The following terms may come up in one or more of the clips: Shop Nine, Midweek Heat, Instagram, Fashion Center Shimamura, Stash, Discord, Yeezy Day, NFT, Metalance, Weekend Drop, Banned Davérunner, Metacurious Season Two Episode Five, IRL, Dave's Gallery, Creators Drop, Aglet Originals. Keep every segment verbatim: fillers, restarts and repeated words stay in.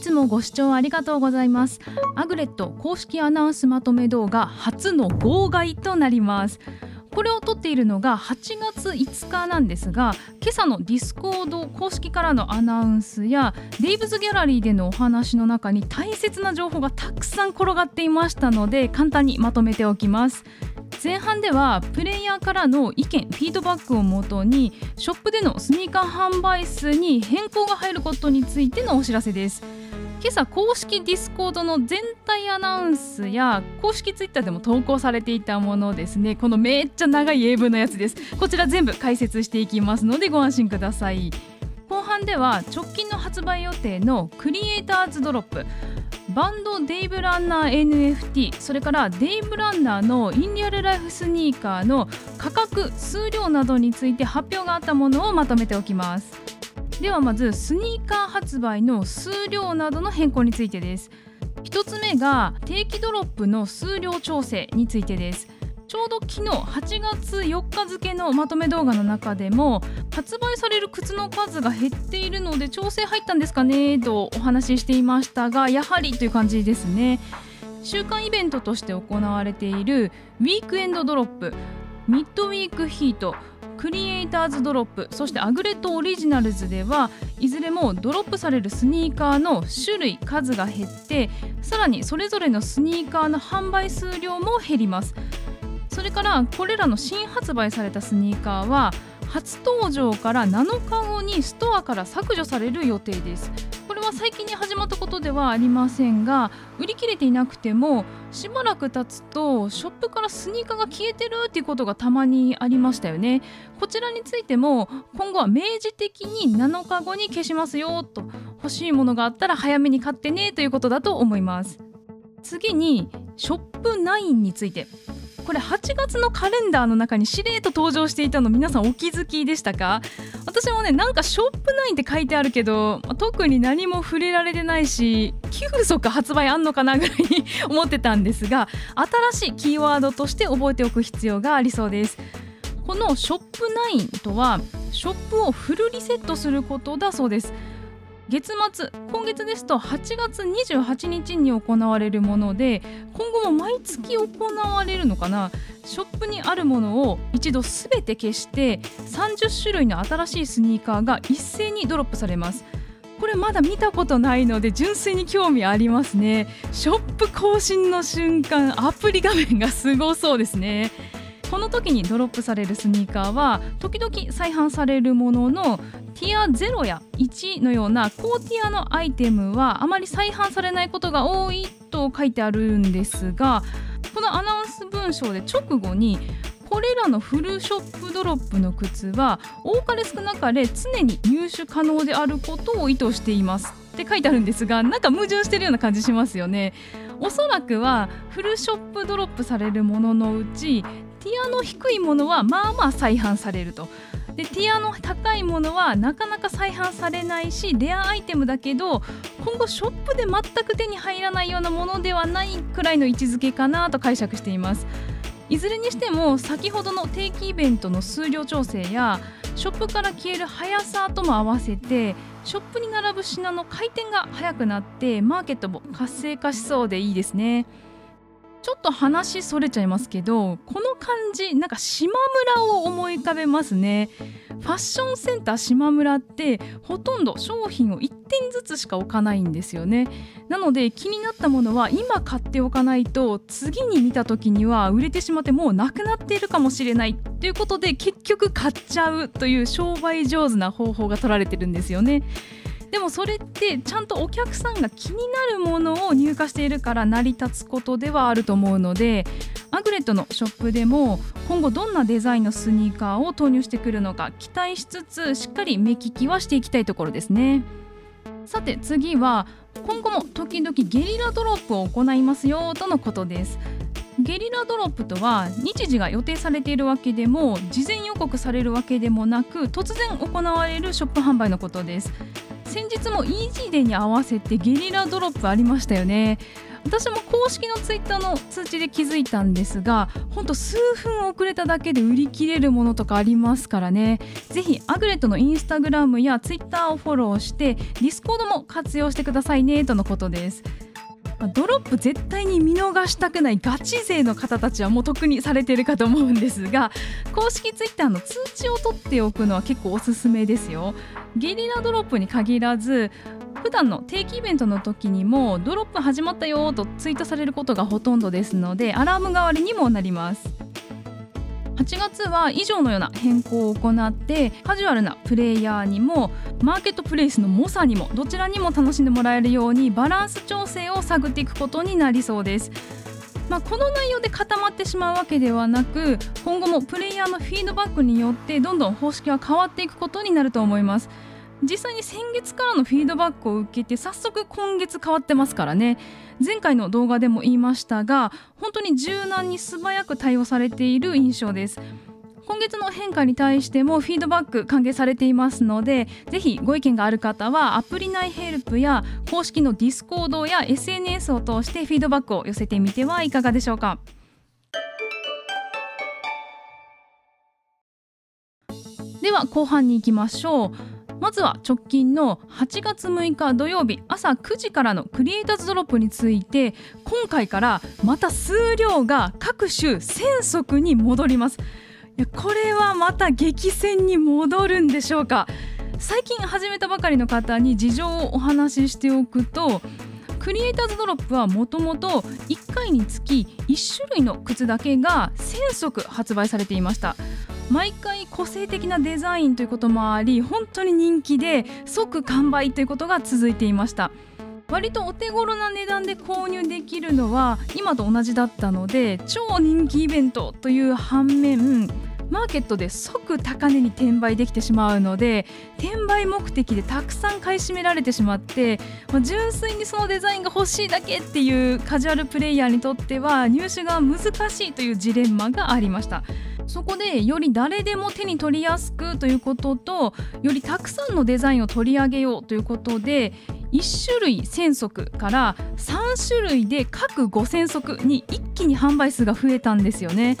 いつもご視聴ありがとうございます。アグレット公式アナウンスまとめ動画初の号外となります。これを撮っているのがはちがついつかなんですが、今朝のディスコード公式からのアナウンスやデイブズギャラリーでのお話の中に大切な情報がたくさん転がっていましたので、簡単にまとめておきます。前半ではプレイヤーからの意見フィードバックをもとにショップでのスニーカー販売数に変更が入ることについてのお知らせです。今朝公式ディスコードの全体アナウンスや公式ツイッターでも投稿されていたものですね。このめっちゃ長い英文のやつです。こちら全部解説していきますのでご安心ください。後半では直近の発売予定のクリエイターズドロップ、バンドデイブランナー エヌエフティー、 それからデイブランナーのインリアルライフスニーカーの価格、数量などについて発表があったものをまとめておきます。ではまずスニーカー発売の数量などの変更についてです。ひとつめが定期ドロップの数量調整についてです。ちょうど昨日はちがつよっか付のまとめ動画の中でも発売される靴の数が減っているので調整入ったんですかねとお話ししていましたが、やはりという感じですね。週間イベントとして行われているウィークエンドドロップ、ミッドウィークヒート、クリエイターズドロップ、そしてアグレットオリジナルズではいずれもドロップされるスニーカーの種類数が減って、さらにそれぞれのスニーカーの販売数量も減ります。それからこれらの新発売されたスニーカーは初登場からなのかごにストアから削除される予定です。これは最近に始まったことではありませんが、売り切れていなくてもしばらく経つとショップからスニーカーが消えてるっていうことがたまにありましたよね。こちらについても今後は明示的になのかごに消しますよと、欲しいものがあったら早めに買ってねということだと思います。次にショップナインについて、これはちがつのカレンダーの中にしれっと登場していたの皆さんお気づきでしたか？私もね、なんかショップナインって書いてあるけど特に何も触れられてないし急速発売あんのかなぐらいに思ってたんですが、新しいキーワードとして覚えておく必要がありそうです。このショップナインとはショップをフルリセットすることだそうです。月末、今月ですとはちがつにじゅうはちにちに行われるもので、今後も毎月行われるのかな。ショップにあるものを一度すべて消してさんじゅっしゅるいの新しいスニーカーが一斉にドロップされます。これまだ見たことないので純粋に興味ありますね。ショップ更新の瞬間、アプリ画面がすごそうですね。この時にドロップされるスニーカーは時々再販されるものの、ティアゼロやいちのような高ティアのアイテムはあまり再販されないことが多いと書いてあるんですが、このアナウンス文章で直後にこれらのフルショップドロップの靴は多かれ少なかれ常に入手可能であることを意図していますって書いてあるんですが、なんか矛盾してるような感じしますよね。おそらくはフルショップドロップされるもののうちティアの低いものはまあまあ再販されると、でティアの高いものはなかなか再販されないしレアアイテムだけど今後ショップで全く手に入らないようなものではないくらいの位置づけかなと解釈しています。いずれにしても先ほどの定期イベントの数量調整やショップから消える速さとも合わせてショップに並ぶ品の回転が速くなってマーケットも活性化しそうでいいですね。ちょっと話それちゃいますけど、この漢字なんか島村を思い浮かべますね。ファッションセンター島村ってほとんど商品をいってんずつしか置かないんですよね。なので気になったものは今買っておかないと次に見た時には売れてしまってもうなくなっているかもしれないということで結局買っちゃうという商売上手な方法が取られてるんですよね。でもそれってちゃんとお客さんが気になるものを入荷しているから成り立つことではあると思うので、アグレットのショップでも今後どんなデザインのスニーカーを投入してくるのか期待しつつしっかり目利きはしていきたいところですね。さて次は今後も時々ゲリラドロップを行いますよとのことです。ゲリラドロップとは日時が予定されているわけでも事前予告されるわけでもなく突然行われるショップ販売のことです。先日も イージー デーに合わせてゲリラドロップありましたよね。私も公式のツイッターの通知で気づいたんですが、ほんと数分遅れただけで売り切れるものとかありますからね。ぜひアグレットのインスタグラムやツイッターをフォローして、ディスコードも活用してくださいねとのことです。ドロップ絶対に見逃したくないガチ勢の方たちはもう特にされてるかと思うんですが、公式ツイッターの通知を取っておくのは結構おすすめですよ。ゲリラドロップに限らず普段の定期イベントの時にもドロップ始まったよとツイートされることがほとんどですので、アラーム代わりにもなります。はちがつは以上のような変更を行って、カジュアルなプレイヤーにもマーケットプレイスの猛者にもどちらにも楽しんでもらえるようにバランス調整を探っていくことになりそうです。まあ、この内容で固まってしまうわけではなく、今後もプレイヤーのフィードバックによってどんどん方式は変わっていくことになると思います。実際に先月からのフィードバックを受けて早速今月変わってますからね。前回の動画でも言いましたが、本当に柔軟に素早く対応されている印象です。今月の変化に対してもフィードバック歓迎されていますので、ぜひご意見がある方はアプリ内ヘルプや公式のディスコードや エスエヌエス を通してフィードバックを寄せてみてはいかがでしょうか。では後半に行きましょう。まずは直近のはちがつむいか土曜日朝くじからのクリエイターズドロップについて、今回からまた数量が各種せんそくに戻ります。いや、これはまた激戦に戻るんでしょうか。最近始めたばかりの方に事情をお話ししておくと、クリエイターズドロップはもともといっかいにつきいっしゅるいの靴だけがせんそく発売されていました。毎回個性的なデザインということもあり、本当に人気で即完売ということが続いていました。割とお手頃な値段で購入できるのは今と同じだったので超人気イベントという反面、マーケットで即高値に転売できてしまうので、転売目的でたくさん買い占められてしまって、まあ、純粋にそのデザインが欲しいだけっていうカジュアルプレイヤーにとっては入手が難しいというジレンマがありました。そこでより誰でも手に取りやすくということと、よりたくさんのデザインを取り上げようということで、いっしゅるいせんそくからさんしゅるいで各ごせんそくに一気に販売数が増えたんですよね。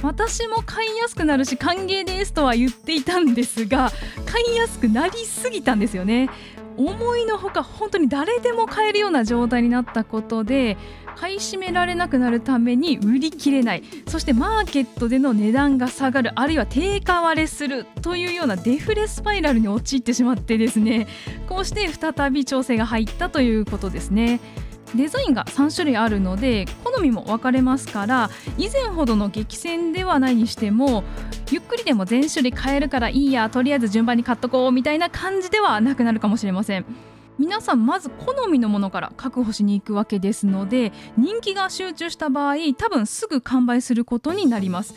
私も買いやすくなるし歓迎ですとは言っていたんですが、買いやすくなりすぎたんですよね。思いのほか本当に誰でも買えるような状態になったことで、買い占められなくなるために売り切れない、そしてマーケットでの値段が下がる、あるいは定価割れするというようなデフレスパイラルに陥ってしまってですね、こうして再び調整が入ったということですね。デザインがさんしゅるいあるので好みも分かれますから、以前ほどの激戦ではないにしても、ゆっくりでも全種類買えるからいいや、とりあえず順番に買っとこうみたいな感じではなくなるかもしれません。皆さんまず好みのものから確保しに行くわけですので、人気が集中した場合多分すぐ完売することになります。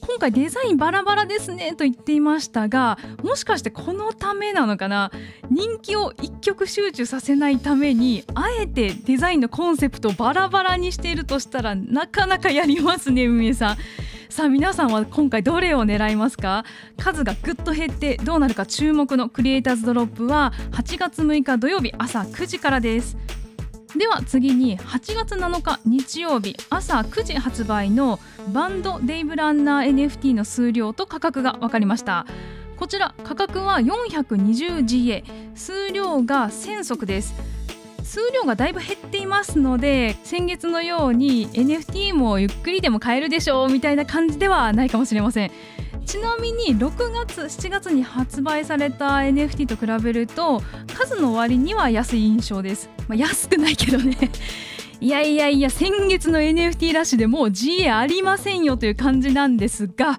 今回デザインバラバラですねと言っていましたが、もしかしてこのためなのかな。人気を一極集中させないためにあえてデザインのコンセプトをバラバラにしているとしたら、なかなかやりますね運営さん。さあ皆さんは今回どれを狙いますか。数がぐっと減ってどうなるか注目のクリエイターズドロップははちがつむいか土曜日朝くじからです。では次にはちがつなのか日曜日朝くじ発売のバンドデイブランナー エヌエフティー の数量と価格が分かりました。こちら価格は よんひゃくにじゅうジーエー、 数量がせんそくです。数量がだいぶ減っていますので、先月のように エヌエフティー もゆっくりでも買えるでしょうみたいな感じではないかもしれません。ちなみにろくがつしちがつに発売された エヌエフティー と比べると数の割には安い印象です。まあ、安くないけどねいやいやいや、先月の エヌエフティー ラッシュでもう ジーエー ありませんよという感じなんですが、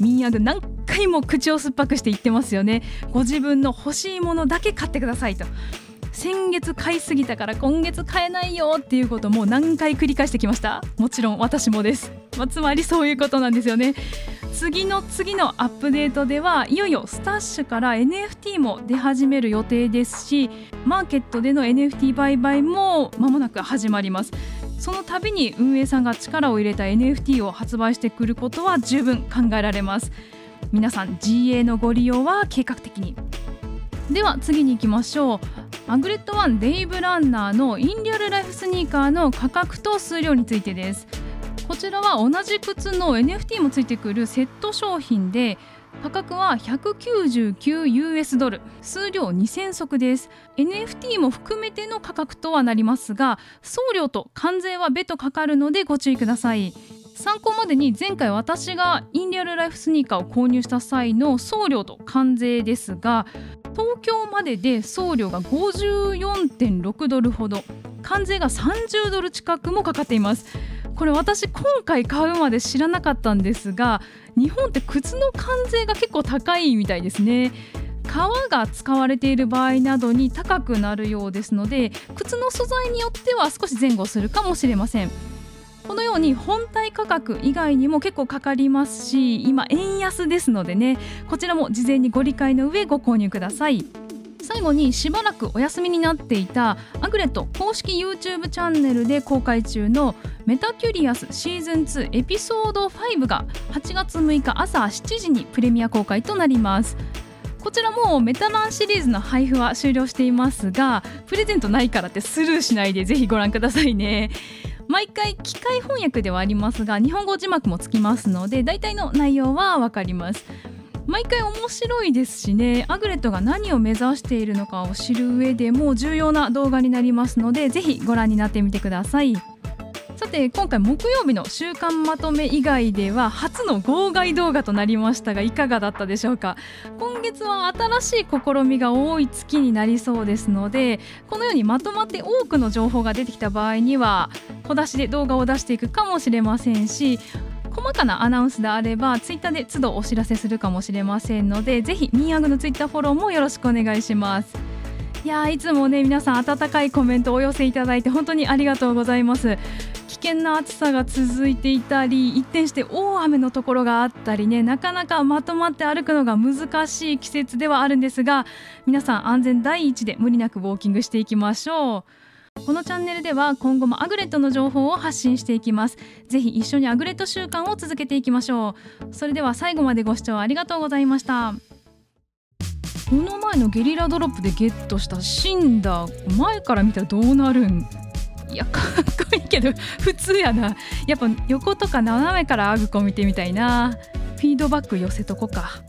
ミンヤグ何回も口を酸っぱくして言ってますよね。ご自分の欲しいものだけ買ってくださいと。先月買いすぎたから今月買えないよっていうことも何回繰り返してきました。もちろん私もです。まあ、つまりそういうことなんですよね。次の次のアップデートではいよいよスタッシュから エヌエフティー も出始める予定ですし、マーケットでの エヌエフティー 売買も間もなく始まります。その度に運営さんが力を入れた エヌエフティー を発売してくることは十分考えられます。皆さん ジーエー のご利用は計画的に。では次に行きましょう。アグレットワンデイブランナーのインリアルライフスニーカーの価格と数量についてです。こちらは同じ靴の エヌエフティー もついてくるセット商品で、価格は ひゃくきゅうじゅうきゅうユーエス ドル、数量にせんそくです。 エヌエフティー も含めての価格とはなりますが、送料と関税は別途かかるのでご注意ください。参考までに前回私がインリアルライフスニーカーを購入した際の送料と関税ですが、東京までで送料が ごじゅうよんてんろく ドルほど、関税がさんじゅうドル近くもかかっています。これ私今回買うまで知らなかったんですが、日本って靴の関税が結構高いみたいですね。革が使われている場合などに高くなるようですので、靴の素材によっては少し前後するかもしれません。このように本体価格以外にも結構かかりますし、今円安ですのでね、こちらも事前にご理解の上ご購入ください。最後に、しばらくお休みになっていたアグレット公式 ユーチューブ チャンネルで公開中のメタキュリアスシーズンツーエピソードファイブがはちがつむいか朝しちじにプレミア公開となります。こちらもメタランシリーズの配布は終了していますが、プレゼントないからってスルーしないでぜひご覧くださいね。毎回機械翻訳ではありますが、日本語字幕もつきますので大体の内容はわかります。毎回面白いですしね、アグレットが何を目指しているのかを知る上でも重要な動画になりますので、ぜひご覧になってみてください。さて、今回木曜日の週刊まとめ以外では初の号外動画となりましたが、いかがだったでしょうか。今月は新しい試みが多い月になりそうですので、このようにまとまって多くの情報が出てきた場合には小出しで動画を出していくかもしれませんし、細かなアナウンスであればツイッターで都度お知らせするかもしれませんので、ぜひミンアグのツイッターフォローもよろしくお願いします。いやー、いつもね皆さん温かいコメントをお寄せいただいて本当にありがとうございます。危険な暑さが続いていたり、一転して大雨のところがあったりね、なかなかまとまって歩くのが難しい季節ではあるんですが、皆さん安全第一で無理なくウォーキングしていきましょう。このチャンネルでは今後もアグレットの情報を発信していきます。ぜひ一緒にアグレット週間を続けていきましょう。それでは最後までご視聴ありがとうございました。この前のゲリラドロップでゲットしたシンダー、前から見たらどうなるん？いや、かっこいいけど普通やな。やっぱ横とか斜めからアグコ見てみたいな。フィードバック寄せとこか。